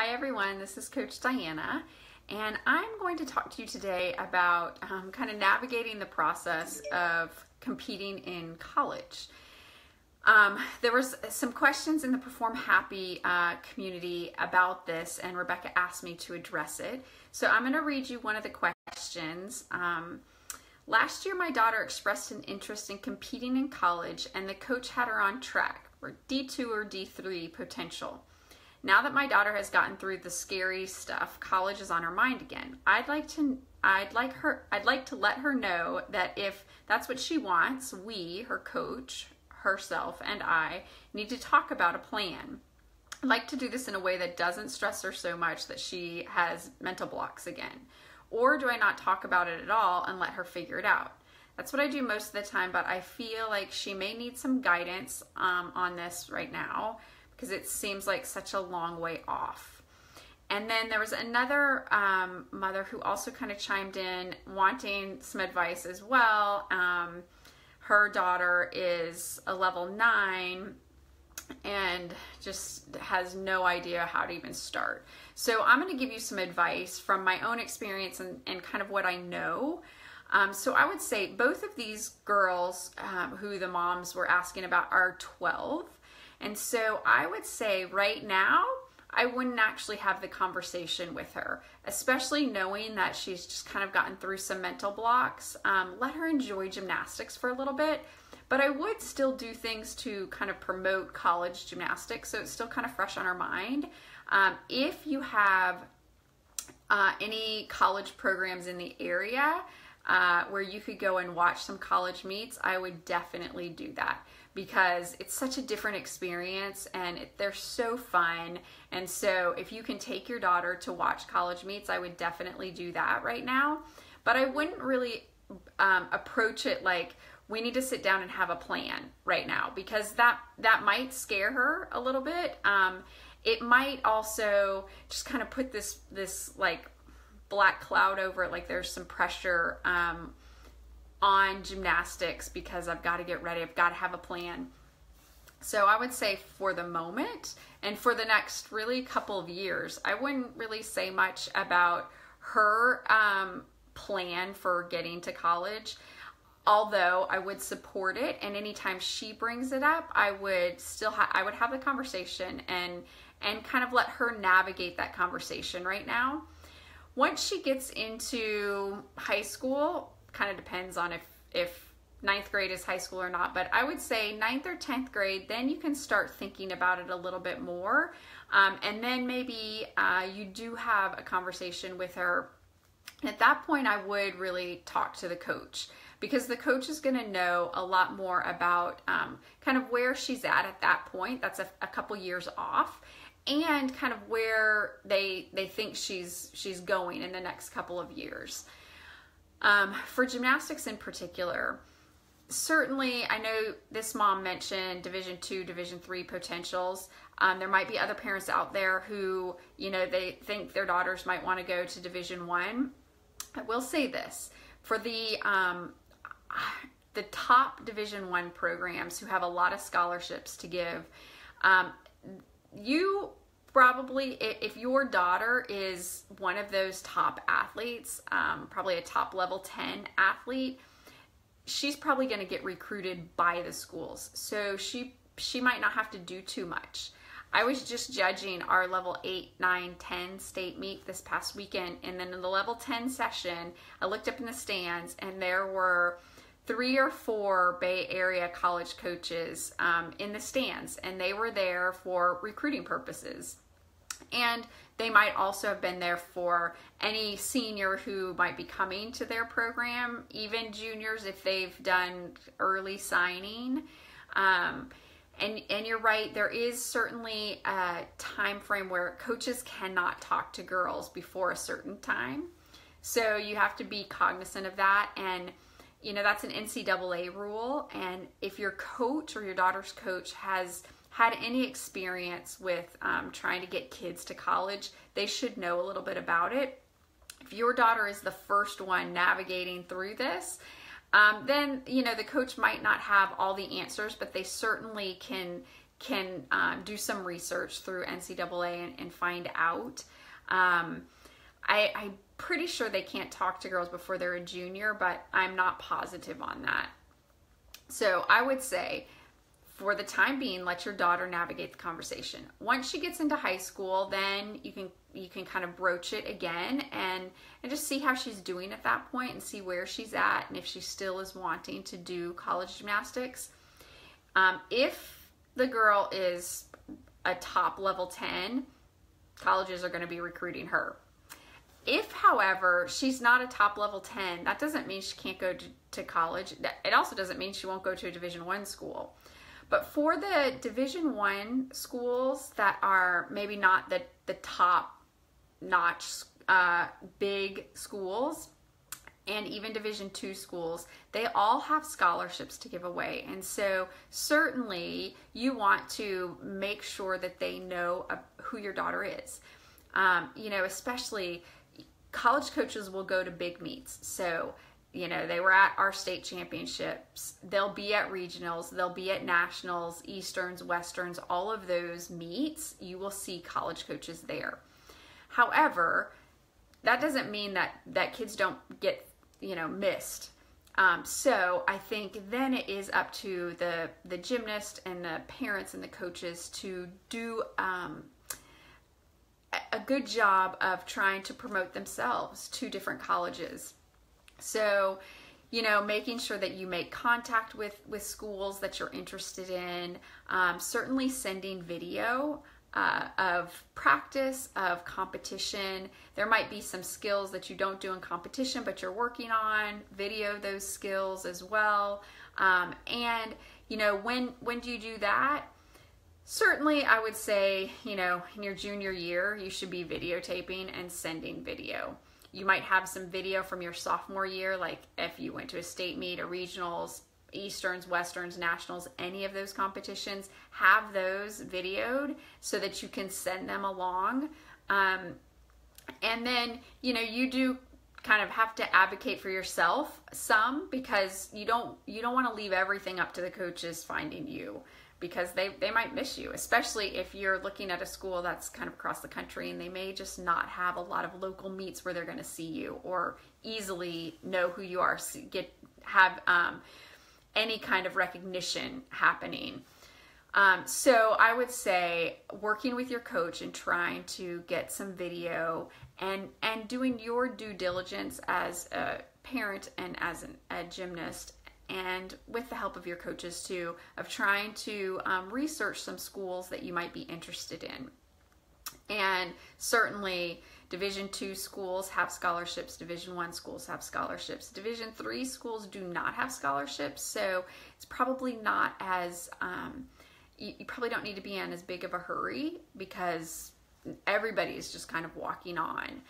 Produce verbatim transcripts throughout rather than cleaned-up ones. Hi everyone, this is Coach Diana, and I'm going to talk to you today about um, kind of navigating the process of competing in college. Um, there was some questions in the Perform Happy uh, community about this, and Rebecca asked me to address it. So I'm going to read you one of the questions. Um, Last year, my daughter expressed an interest in competing in college, and the coach had her on track for D two or D three potential. Now that my daughter has gotten through the scary stuff, college is on her mind again. I'd like to, I'd like her, I'd like to let her know that if that's what she wants, we, her coach, herself, and I need to talk about a plan. I'd like to do this in a way that doesn't stress her so much that she has mental blocks again. Or do I not talk about it at all and let her figure it out? That's what I do most of the time, but I feel like she may need some guidance um, on this right now because it seems like such a long way off. And then there was another um, mother who also kind of chimed in wanting some advice as well. Um, her daughter is a level nine and just has no idea how to even start. So I'm going to give you some advice from my own experience and, and kind of what I know. Um, so I would say both of these girls um, who the moms were asking about are twelve. And so I would say right now, I wouldn't actually have the conversation with her, especially knowing that she's just kind of gotten through some mental blocks. Um, let her enjoy gymnastics for a little bit. But I would still do things to kind of promote college gymnastics, so it's still kind of fresh on our mind. Um, if you have uh, any college programs in the area uh, where you could go and watch some college meets, I would definitely do that because it's such a different experience and it, they're so fun. And so if you can take your daughter to watch college meets, I would definitely do that right now. But I wouldn't really um, approach it like, we need to sit down and have a plan right now because that that might scare her a little bit. Um, it might also just kind of put this this like black cloud over it, like there's some pressure um, on gymnastics because I've got to get ready, I've got to have a plan. So I would say for the moment and for the next really couple of years, I wouldn't really say much about her um, plan for getting to college. Although I would support it, and anytime she brings it up, I would still ha I would have the conversation and and kind of let her navigate that conversation right now. Once she gets into high school, kind of depends on if if ninth grade is high school or not, but I would say ninth or tenth grade, then you can start thinking about it a little bit more, um, and then maybe uh, you do have a conversation with her. At that point, I would really talk to the coach, because the coach is going to know a lot more about um, kind of where she's at at that point. That's a, a couple years off, and kind of where they they think she's she's going in the next couple of years. Um, for gymnastics in particular, certainly I know this mom mentioned Division two, Division three potentials. Um, there might be other parents out there who you know they think their daughters might want to go to Division one. I will say this for the um, the top Division One programs who have a lot of scholarships to give, um, you probably, if your daughter is one of those top athletes, um, probably a top level ten athlete, she's probably going to get recruited by the schools. So she, she might not have to do too much. I was just judging our level eight, nine, ten state meet this past weekend, and then in the level ten session, I looked up in the stands and there were three or four Bay Area college coaches um, in the stands, and they were there for recruiting purposes. And they might also have been there for any senior who might be coming to their program, even juniors if they've done early signing. Um, And, and you're right, there is certainly a time frame where coaches cannot talk to girls before a certain time. So you have to be cognizant of that. And, you know, that's an N C double A rule. And if your coach or your daughter's coach has had any experience with um, trying to get kids to college, they should know a little bit about it. If your daughter is the first one navigating through this, Um, then, you know, the coach might not have all the answers, but they certainly can can uh, do some research through N C double A and, and find out. Um, I, I'm pretty sure they can't talk to girls before they're a junior, but I'm not positive on that. So I would say, for the time being, let your daughter navigate the conversation. Once she gets into high school, then you can you can kind of broach it again and, and just see how she's doing at that point and see where she's at and if she still is wanting to do college gymnastics. Um, if the girl is a top level ten, colleges are going to be recruiting her. If, however, she's not a top level ten, that doesn't mean she can't go to, to college. It also doesn't mean she won't go to a Division One school. But for the Division One schools that are maybe not the, the top notch uh, big schools, and even Division Two schools, they all have scholarships to give away. And so certainly you want to make sure that they know who your daughter is. Um, you know, especially college coaches will go to big meets. So, you know, they were at our state championships, they'll be at regionals, they'll be at nationals, Easterns, Westerns, all of those meets, you will see college coaches there. However, that doesn't mean that, that kids don't get, you know, missed. Um, so I think then it is up to the, the gymnast and the parents and the coaches to do um, a good job of trying to promote themselves to different colleges. So, you know, making sure that you make contact with, with schools that you're interested in, um, certainly sending video uh, of practice, of competition. There might be some skills that you don't do in competition, but you're working on, video those skills as well. Um, and, you know, when, when do you do that? Certainly, I would say, you know, in your junior year, you should be videotaping and sending video. You might have some video from your sophomore year, like if you went to a state meet, a regionals, Easterns, Westerns, nationals, any of those competitions, have those videoed so that you can send them along. Um, and then, you know, you do kind of have to advocate for yourself some, because you don't, you don't want to leave everything up to the coaches finding you, because they, they might miss you, especially if you're looking at a school that's kind of across the country and they may just not have a lot of local meets where they're going to see you or easily know who you are, get have um, any kind of recognition happening. Um, so I would say working with your coach and trying to get some video and, and doing your due diligence as a parent and as an, a gymnast, and with the help of your coaches too, of trying to um, research some schools that you might be interested in. And certainly Division Two schools have scholarships, Division One schools have scholarships, Division Three schools do not have scholarships, so it's probably not as, um, you, you probably don't need to be in as big of a hurry, because everybody is just kind of walking on.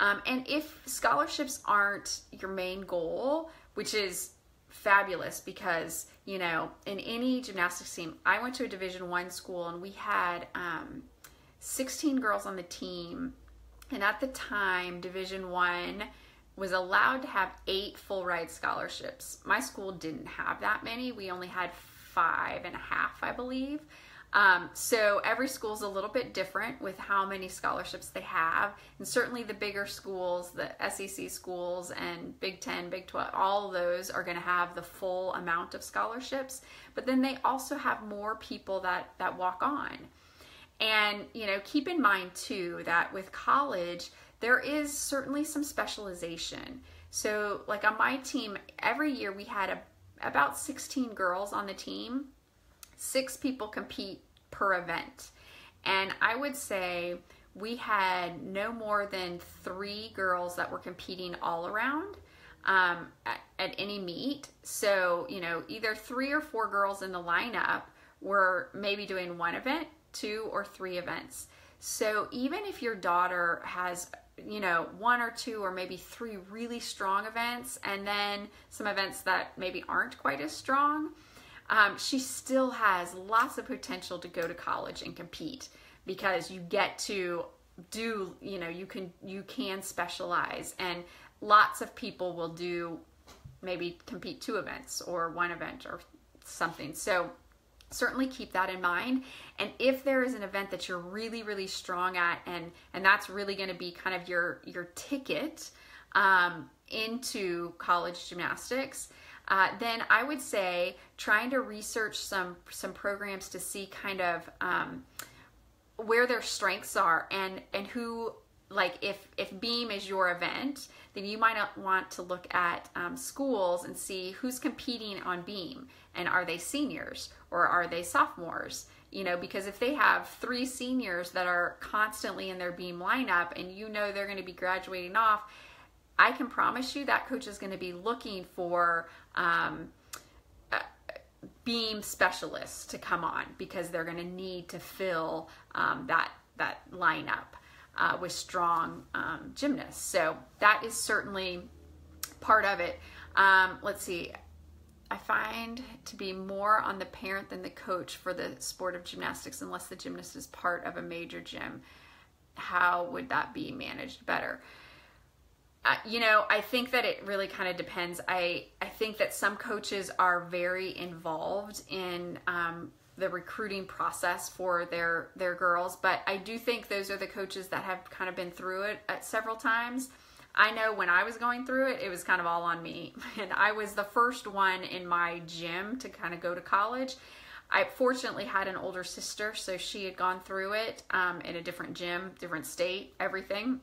Um, and if scholarships aren't your main goal, which is fabulous, because, you know, in any gymnastics team, I went to a Division One school and we had um, sixteen girls on the team, and at the time Division One was allowed to have eight full ride scholarships. My school didn't have that many. We only had five and a half, I believe. Um, so every school's a little bit different with how many scholarships they have, and certainly the bigger schools, the S E C schools and Big ten, Big twelve, all those are going to have the full amount of scholarships, but then they also have more people that, that walk on. And, you know, keep in mind too that with college, there is certainly some specialization. So like on my team, every year we had a, about sixteen girls on the team. Six people compete per event, and I would say we had no more than three girls that were competing all around um, at, at any meet. So, you know, either three or four girls in the lineup were maybe doing one event, two or three events. So even if your daughter has, you know, one or two or maybe three really strong events and then some events that maybe aren't quite as strong, Um, she still has lots of potential to go to college and compete, because you get to do, you know, you can, you can specialize, and lots of people will do maybe compete two events or one event or something. So certainly keep that in mind. And if there is an event that you're really, really strong at, and and that's really going to be kind of your your ticket um, into college gymnastics, uh, then I would say trying to research some some programs to see kind of um, where their strengths are, and and who, like if if BEAM is your event, then you might not want to look at um, schools and see who's competing on BEAM, and are they seniors or are they sophomores? You know, because if they have three seniors that are constantly in their BEAM lineup, and you know they're going to be graduating off, I can promise you that coach is going to be looking for um, BEAM specialists to come on, because they're going to need to fill um, that that lineup uh, with strong um, gymnasts. So that is certainly part of it. Um, let's see. I find to be more on the parent than the coach for the sport of gymnastics, unless the gymnast is part of a major gym. How would that be managed better? Uh, you know, I think that it really kind of depends. I, I think that some coaches are very involved in um, the recruiting process for their, their girls, but I do think those are the coaches that have kind of been through it at several times. I know when I was going through it, it was kind of all on me. And I was the first one in my gym to kind of go to college. I fortunately had an older sister, so she had gone through it um, in a different gym, different state, everything.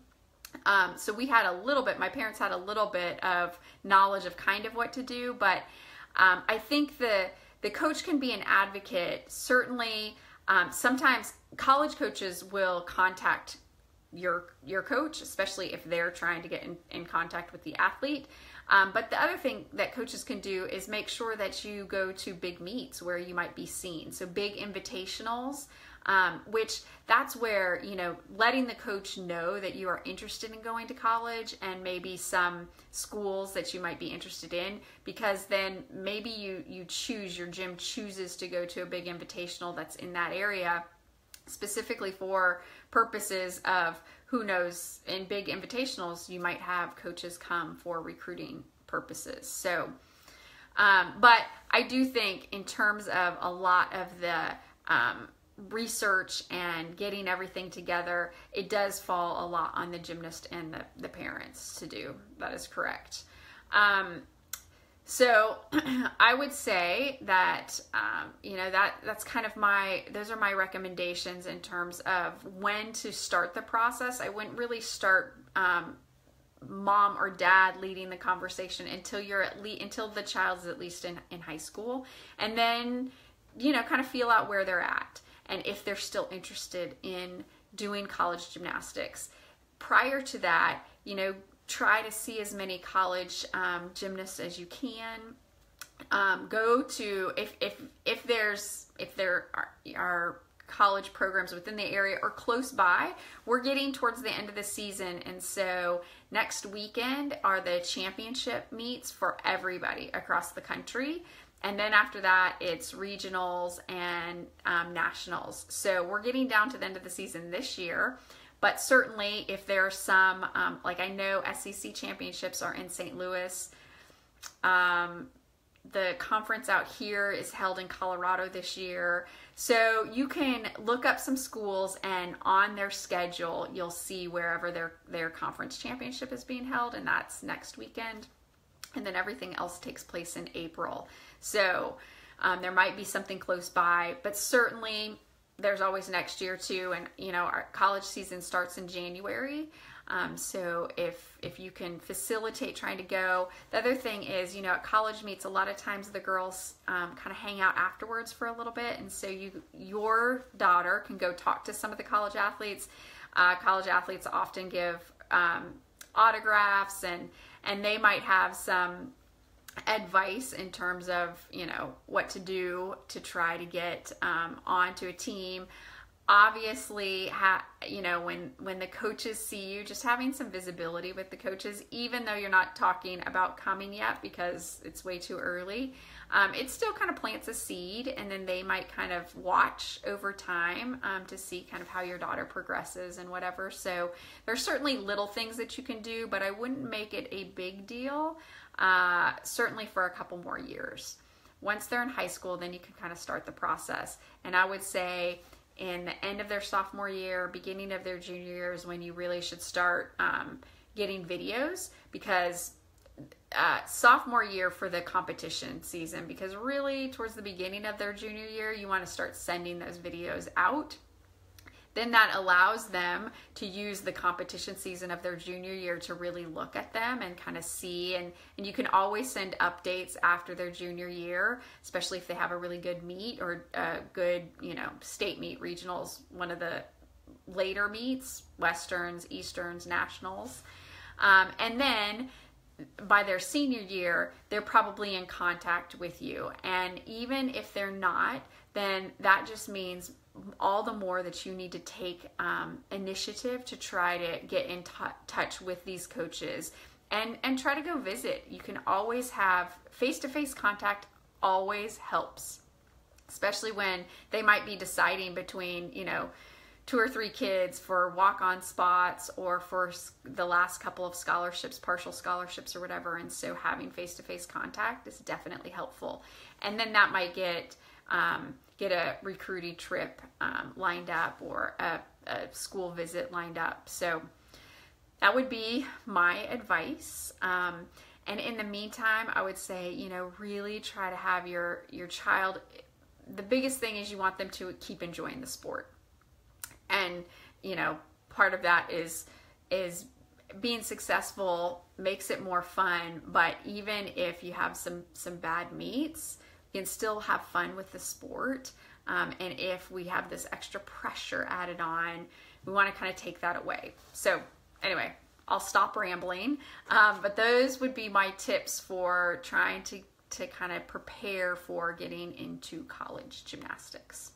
Um, so we had a little bit, my parents had a little bit of knowledge of kind of what to do, but um, I think the, the coach can be an advocate. Certainly, um, sometimes college coaches will contact your your coach, especially if they're trying to get in, in contact with the athlete. Um, but the other thing that coaches can do is make sure that you go to big meets where you might be seen. So big invitationals, um, which that's where, you know, letting the coach know that you are interested in going to college, and maybe some schools that you might be interested in, because then maybe you, you choose, your gym chooses to go to a big invitational that's in that area, specifically for purposes of, who knows, in big invitationals, you might have coaches come for recruiting purposes. So, um, but I do think in terms of a lot of the um, research and getting everything together, it does fall a lot on the gymnast and the, the parents to do. That is correct. Um, So I would say that, um, you know, that that's kind of my, those are my recommendations in terms of when to start the process. I wouldn't really start um, mom or dad leading the conversation until you're at least, until the child's at least in, in high school. And then, you know, kind of feel out where they're at and if they're still interested in doing college gymnastics. Prior to that, you know, try to see as many college um, gymnasts as you can. Um, go to, if, if, if there's, if there are, are college programs within the area or close by. We're getting towards the end of the season, and so next weekend are the championship meets for everybody across the country. And then after that, it's regionals and um, nationals. So we're getting down to the end of the season this year. But certainly if there are some, um, like I know S E C championships are in Saint Louis. Um, the conference out here is held in Colorado this year. So you can look up some schools, and on their schedule, you'll see wherever their, their conference championship is being held, and that's next weekend. And then everything else takes place in April. So um, there might be something close by, but certainly there's always next year too. And you know, our college season starts in January. Um, so if, if you can facilitate trying to go. The other thing is, you know, at college meets, a lot of times the girls um, kind of hang out afterwards for a little bit. And so you, your daughter can go talk to some of the college athletes. Uh, college athletes often give um, autographs, and, and they might have some advice in terms of, you know, what to do to try to get um, onto a team. Obviously, ha you know, when, when the coaches see you, just having some visibility with the coaches, even though you're not talking about coming yet because it's way too early, um, it still kind of plants a seed, and then they might kind of watch over time um, to see kind of how your daughter progresses and whatever. So there's certainly little things that you can do, but I wouldn't make it a big deal. Uh, certainly for a couple more years. Once they're in high school, then you can kind of start the process. And I would say in the end of their sophomore year, beginning of their junior year is when you really should start um, getting videos, because uh, sophomore year for the competition season, because really towards the beginning of their junior year, you want to start sending those videos out. Then that allows them to use the competition season of their junior year to really look at them and kind of see. And, and you can always send updates after their junior year, especially if they have a really good meet or a good, you know, state meet, regionals, one of the later meets, Westerns, Easterns, Nationals. Um, and then by their senior year, they're probably in contact with you. And even if they're not, then that just means all the more that you need to take um, initiative to try to get in touch with these coaches and, and try to go visit. You can always have face-to-face contact, always helps, especially when they might be deciding between, you know, two or three kids for walk-on spots or for the last couple of scholarships, partial scholarships or whatever. And so having face-to-face contact is definitely helpful. And then that might get um, get a recruiting trip um, lined up or a, a school visit lined up. So that would be my advice. Um, and in the meantime, I would say, you know, really try to have your, your child, the biggest thing is you want them to keep enjoying the sport. And, you know, part of that is, is being successful makes it more fun. But even if you have some, some bad meets, you can still have fun with the sport. Um, and if we have this extra pressure added on, we want to kind of take that away. So anyway, I'll stop rambling. Um, but those would be my tips for trying to, to kind of prepare for getting into college gymnastics.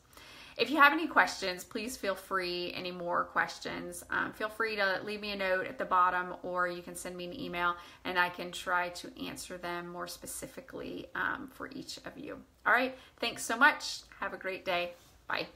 If you have any questions, please feel free, any more questions, um, feel free to leave me a note at the bottom, or you can send me an email and I can try to answer them more specifically um, for each of you. All right, thanks so much. Have a great day. Bye.